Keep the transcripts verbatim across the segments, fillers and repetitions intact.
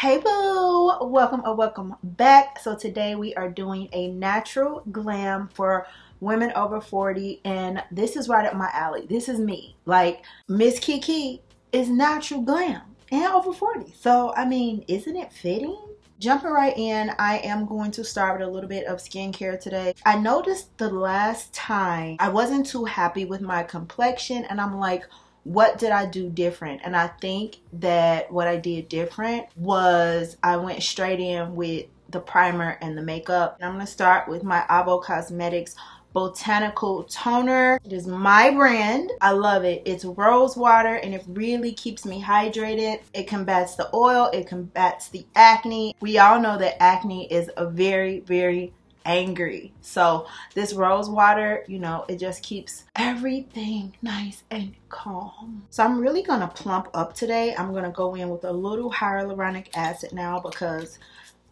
Hey boo, welcome or welcome back. So today we are doing a natural glam for women over forty, and this is right up my alley. This is me. Like, Miss Kiki is natural glam and over forty, so I mean, isn't it fitting? Jumping right in, I am going to start with a little bit of skincare today. I noticed the last time I wasn't too happy with my complexion, and I'm like, what did I do different? And I think that what I did different was I went straight in with the primer and the makeup. And I'm going to start with my Avo Cosmetics Botanical Toner. It is my brand. I love it. It's rose water and it really keeps me hydrated. It combats the oil. It combats the acne. We all know that acne is a very, very angry. So this rose water, you know, it just keeps everything nice and calm. So I'm really going to plump up today. I'm going to go in with a little hyaluronic acid now because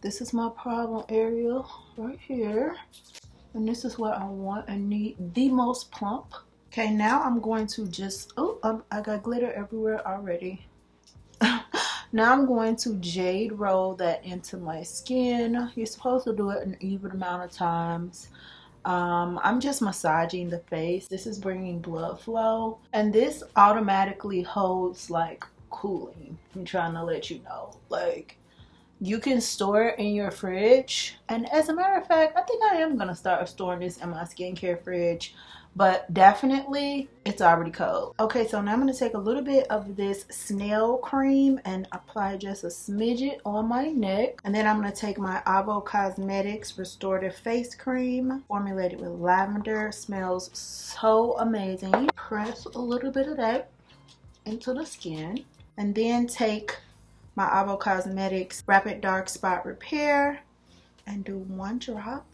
this is my problem area right here. And this is what I want and need the most plump. Okay, now I'm going to just, oh, I got glitter everywhere already. Now I'm going to jade roll that into my skin. You're supposed to do it an even amount of times. Um, I'm just massaging the face. This is bringing blood flow. And this automatically holds like cooling. I'm trying to let you know. Like, you can store it in your fridge, and as a matter of fact, I think I am gonna start storing this in my skincare fridge, but definitely it's already cold. Okay, so now I'm gonna take a little bit of this snail cream and apply just a smidget on my neck, and then I'm gonna take my Avo Cosmetics Restorative Face Cream formulated with lavender. Smells so amazing. Press a little bit of that into the skin, and then take my Avo Cosmetics Rapid Dark Spot Repair and do one drop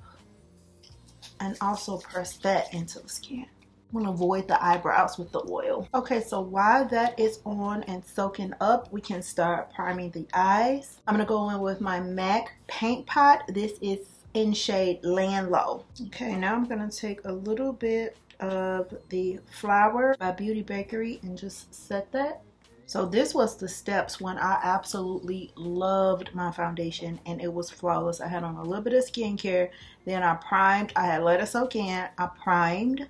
and also press that into the skin. I'm gonna avoid the eyebrows with the oil. Okay, so while that is on and soaking up, we can start priming the eyes. I'm gonna go in with my MAC Paint Pot. This is in shade Land Low. Okay, now I'm gonna take a little bit of the Flower by Beauty Bakery and just set that. So this was the steps when I absolutely loved my foundation and it was flawless. I had on a little bit of skincare, then I primed, I had let it soak in, I primed,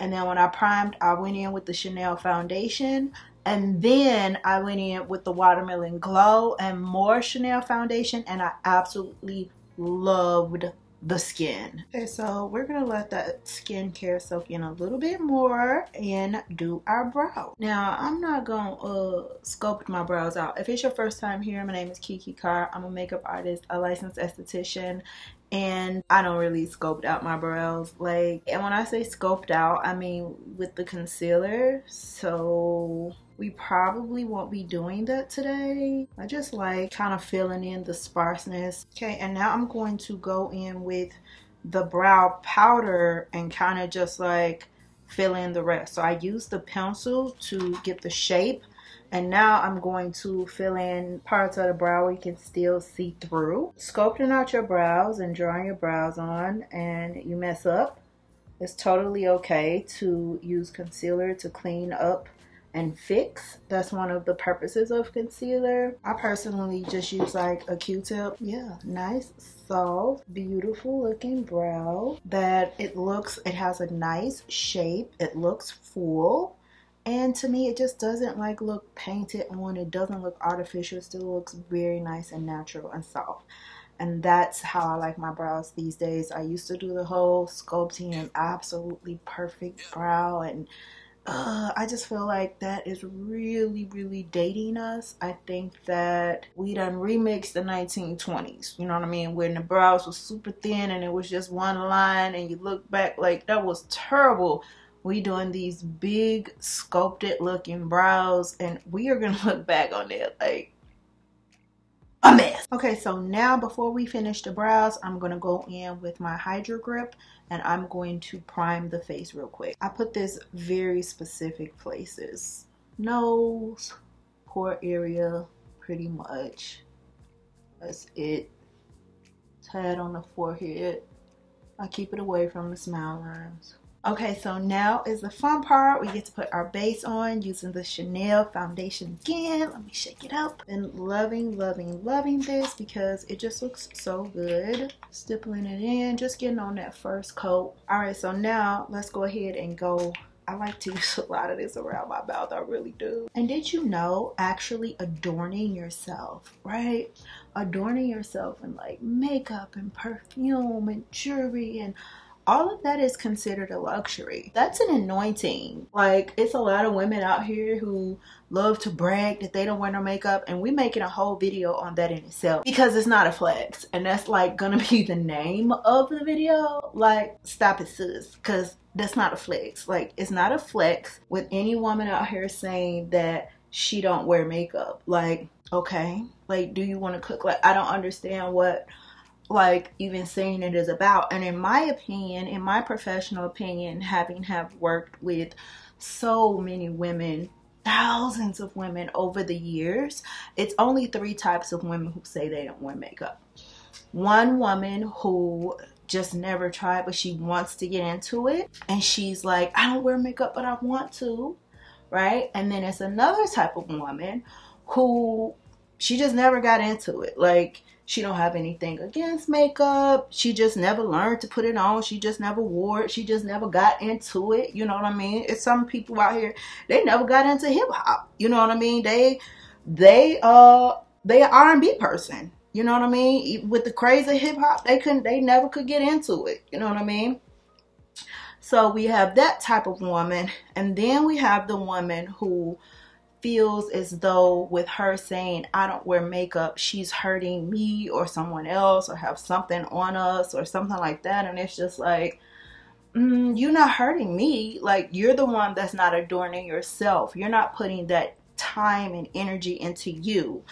and then when I primed, I went in with the Chanel foundation, and then I went in with the Watermelon Glow and more Chanel foundation, and I absolutely loved the skin. Okay, so we're gonna let that skincare soak in a little bit more and do our brow. Now, I'm not gonna uh, sculpt my brows out. If it's your first time here, my name is Kiki Carr. I'm a makeup artist, a licensed esthetician, and I don't really sculpt out my brows. Like, and when I say sculpt out, I mean with the concealer. So we probably won't be doing that today. I just like kind of filling in the sparseness. Okay, and now I'm going to go in with the brow powder and kind of just like fill in the rest. So I used the pencil to get the shape, and now I'm going to fill in parts of the brow where you can still see through. Sculpting out your brows and drawing your brows on, and you mess up, it's totally okay to use concealer to clean up and fix. That's one of the purposes of concealer. I personally just use like a Q-tip. Yeah, nice, soft, beautiful looking brow. That it looks, it has a nice shape. It looks full. And to me, it just doesn't like look painted on. It doesn't look artificial. It still looks very nice and natural and soft. And that's how I like my brows these days. I used to do the whole sculpting an absolutely perfect brow, and Uh, I just feel like that is really, really dating us. I think that we done remixed the nineteen twenties, you know what I mean? When the brows were super thin and it was just one line and you look back like that was terrible. We doing these big sculpted looking brows and we are gonna look back on it like a mess. Okay, so now before we finish the brows, I'm gonna go in with my Hydro Grip and I'm going to prime the face real quick. I put this very specific places. Nose, pore area, pretty much. That's it. Tad on the forehead. I keep it away from the smile lines. Okay, so now is the fun part. We get to put our base on using the Chanel foundation again. Let me shake it up. Been loving, loving, loving this because it just looks so good. Stippling it in, just getting on that first coat. All right, so now let's go ahead and go. I like to use a lot of this around my mouth, I really do. And did you know, actually adorning yourself, right? Adorning yourself in like makeup and perfume and jewelry and all of that is considered a luxury. That's an anointing. Like, it's a lot of women out here who love to brag that they don't wear no makeup, and we're making a whole video on that in itself because it's not a flex, and that's like gonna be the name of the video. Like, stop it, sis, because that's not a flex. Like, it's not a flex with any woman out here saying that she don't wear makeup. Like, okay, like, do you want to cook? Like, I don't understand what like even saying it is about. And in my opinion, in my professional opinion, having have worked with so many women, thousands of women over the years, it's only three types of women who say they don't wear makeup. One woman who just never tried, but she wants to get into it, and she's like, I don't wear makeup, but I want to, right? And then it's another type of woman who she just never got into it. Like, she don't have anything against makeup. She just never learned to put it on. She just never wore it. She just never got into it. You know what I mean? It's some people out here, they never got into hip hop. You know what I mean? They, they, uh, they an R and B person. You know what I mean? With the crazy hip hop, they couldn't, they never could get into it. You know what I mean? So we have that type of woman. And then we have the woman who feels as though with her saying I don't wear makeup, she's hurting me or someone else or have something on us or something like that. And it's just like, mm, you're not hurting me. Like, you're the one that's not adorning yourself. You're not putting that time and energy into you,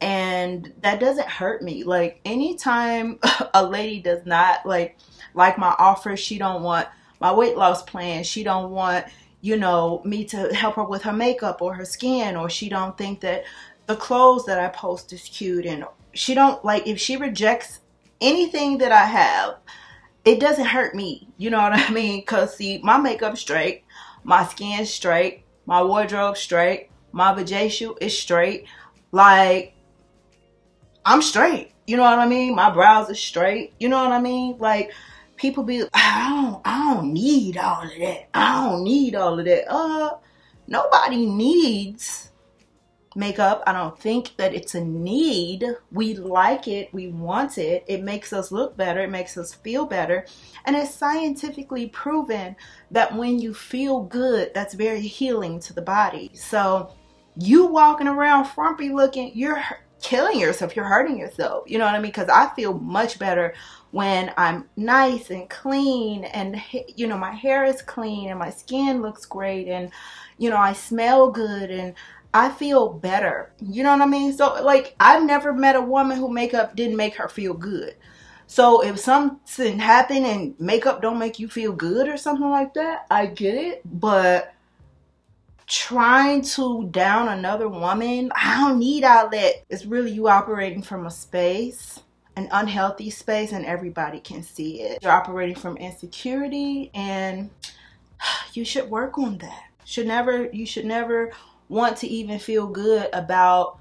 and that doesn't hurt me. Like, anytime a lady does not like like my offer, she don't want my weight loss plan, she don't want, you know, me to help her with her makeup or her skin, or she don't think that the clothes that I post is cute, and she don't like, if she rejects anything that I have, it doesn't hurt me. You know what I mean? Because see, my makeup straight, my skin straight, my wardrobe straight, my vajayshue is straight. Like, I'm straight. You know what I mean? My brows are straight. You know what I mean? Like, people be, I don't, I don't need all of that. I don't need all of that. Uh, nobody needs makeup. I don't think that it's a need. We like it. We want it. It makes us look better. It makes us feel better. And it's scientifically proven that when you feel good, that's very healing to the body. So you walking around frumpy looking, you're killing yourself. You're hurting yourself. You know what I mean? Because I feel much better when I'm nice and clean, and, you know, my hair is clean and my skin looks great, and, you know, I smell good and I feel better. You know what I mean? So, like, I've never met a woman who makeup didn't make her feel good. So if something happened and makeup don't make you feel good or something like that, I get it. But trying to down another woman, I don't need all that. It's really you operating from a space, an unhealthy space, and everybody can see it. You're operating from insecurity, and you should work on that. Should never, you should never want to even feel good about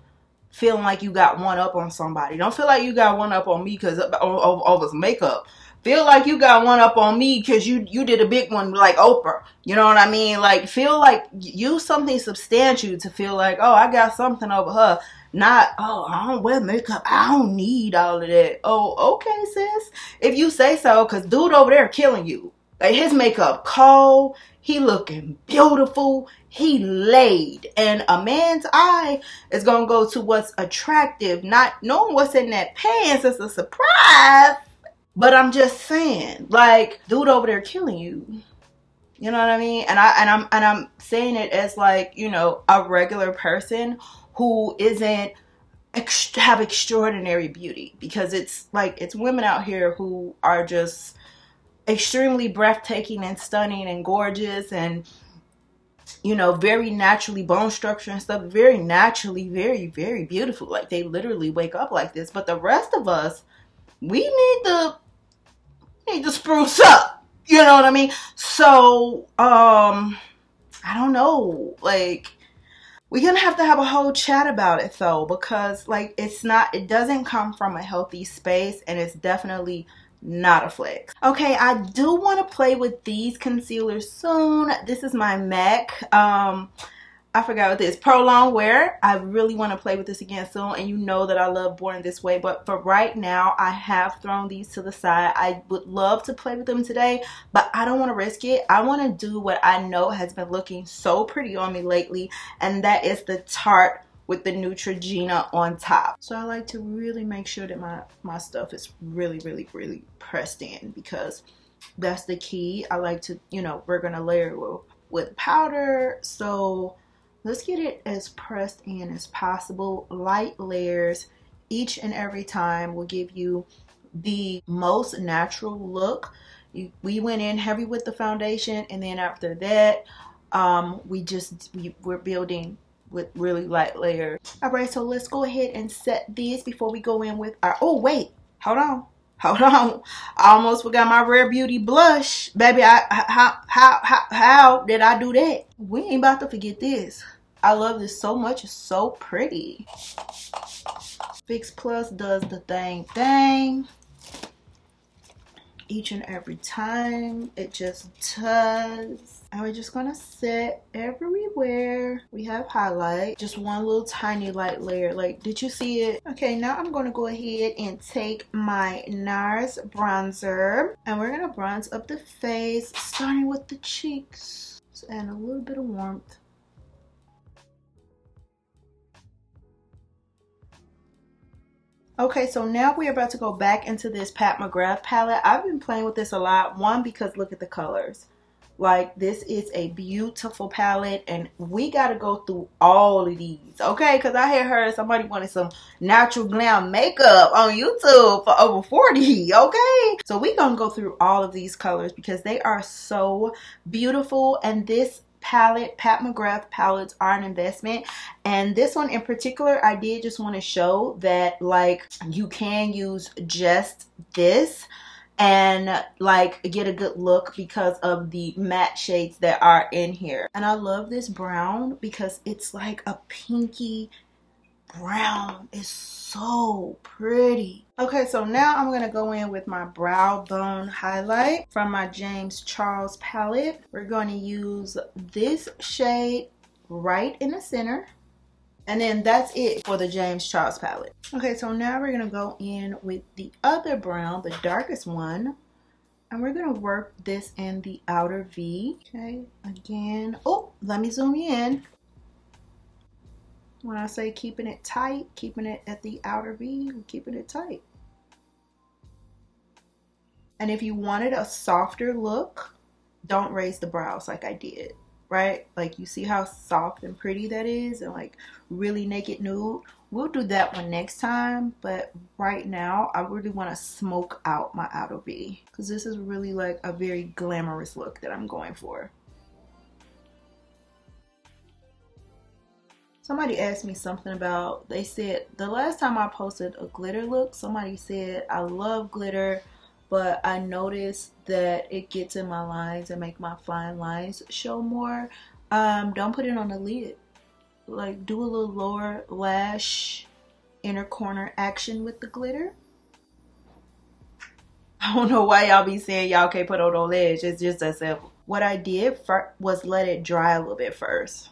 feeling like you got one up on somebody. Don't feel like you got one up on me because of, of, of his makeup. Feel like you got one up on me because you, you did a big one like Oprah. You know what I mean? Like, feel like, use something substantial to feel like, oh, I got something over her. Not, oh, I don't wear makeup, I don't need all of that. Oh, okay, sis, if you say so, because dude over there killing you. Like, his makeup cold, he looking beautiful, he laid. And a man's eye is going to go to what's attractive, not knowing what's in that pants. It's a surprise. But I'm just saying, like, dude over there killing you. You know what I mean? And, I, and, I'm, and I'm saying it as, like, you know, a regular person who isn't ex have extraordinary beauty, because it's like, it's women out here who are just extremely breathtaking and stunning and gorgeous, and, you know, very naturally, bone structure and stuff, very naturally, very, very beautiful. Like, they literally wake up like this. But the rest of us, we need to, need to spruce up. You know what I mean? So, um, I don't know. Like, we're going to have to have a whole chat about it, though, because, like, it's not, it doesn't come from a healthy space, and it's definitely not a flex. Okay, I do want to play with these concealers soon. This is my MAC. Um, I forgot what this, Prolong Wear. I really want to play with this again soon, and you know that I love Born This Way, but for right now, I have thrown these to the side. I would love to play with them today, but I don't want to risk it. I want to do what I know has been looking so pretty on me lately, and that is the Tarte with the Neutrogena on top. So I like to really make sure that my, my stuff is really, really, really pressed in, because that's the key. I like to, you know, we're going to layer with, with powder, so let's get it as pressed in as possible. Light layers each and every time will give you the most natural look. You, we went in heavy with the foundation, and then after that, um, we just, we, we're building with really light layers. All right, so let's go ahead and set this before we go in with our, oh wait, hold on. Hold on, I almost forgot my Rare Beauty blush. Baby, I, I, how, how, how, how did I do that? We ain't about to forget this. I love this so much, it's so pretty. Fix Plus does the thing thing. Each and every time, it just does. And we're just gonna set everywhere. We have highlight, just one little tiny light layer. Like, did you see it? Okay, now I'm gonna go ahead and take my NARS bronzer, and we're gonna bronze up the face, starting with the cheeks. Just add a little bit of warmth. Okay, so now we're about to go back into this Pat McGrath palette. I've been playing with this a lot. One, because look at the colors. Like, this is a beautiful palette, and we got to go through all of these, okay? Because I had heard somebody wanted some natural glam makeup on YouTube for over forty, okay? So we're going to go through all of these colors because they are so beautiful, and this palette, Pat McGrath palettes, are an investment, and this one in particular, I did just want to show that, like, you can use just this and, like, get a good look because of the matte shades that are in here. And I love this brown because it's like a pinky brown, it's so pretty. Okay, so now I'm gonna go in with my brow bone highlight from my James Charles palette. We're going to use this shade right in the center, and then that's it for the James Charles palette. Okay, so now we're gonna go in with the other brown, the darkest one, and we're gonna work this in the outer V. Okay, again, oh, let me zoom in. When I say keeping it tight, keeping it at the outer V, keeping it tight. And if you wanted a softer look, don't raise the brows like I did, right? Like, you see how soft and pretty that is, and like really naked nude. We'll do that one next time, but right now I really want to smoke out my outer V because this is really like a very glamorous look that I'm going for. Somebody asked me something about, they said, the last time I posted a glitter look, somebody said, I love glitter, but I noticed that it gets in my lines and make my fine lines show more. Um, don't put it on the lid. Like, do a little lower lash, inner corner action with the glitter. I don't know why y'all be saying y'all can't put on no lash. It's just that simple. What I did was let it dry a little bit first.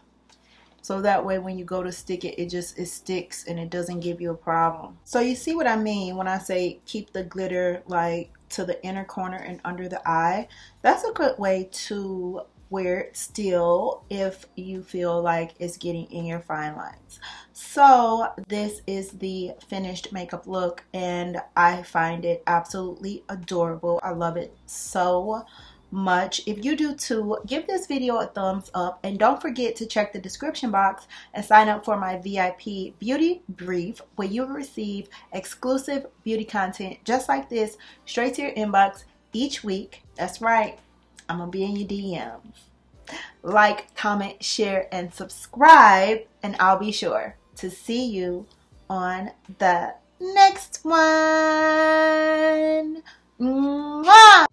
So that way when you go to stick it, it just, it sticks and it doesn't give you a problem. So you see what I mean when I say keep the glitter like to the inner corner and under the eye. That's a good way to wear it still if you feel like it's getting in your fine lines. So this is the finished makeup look, and I find it absolutely adorable. I love it so much. If you do too, give this video a thumbs up, and don't forget to check the description box and sign up for my V I P beauty brief, where you'll receive exclusive beauty content just like this straight to your inbox each week. That's right, I'm gonna be in your D Ms. Like, comment, share, and subscribe, and I'll be sure to see you on the next one. Mwah!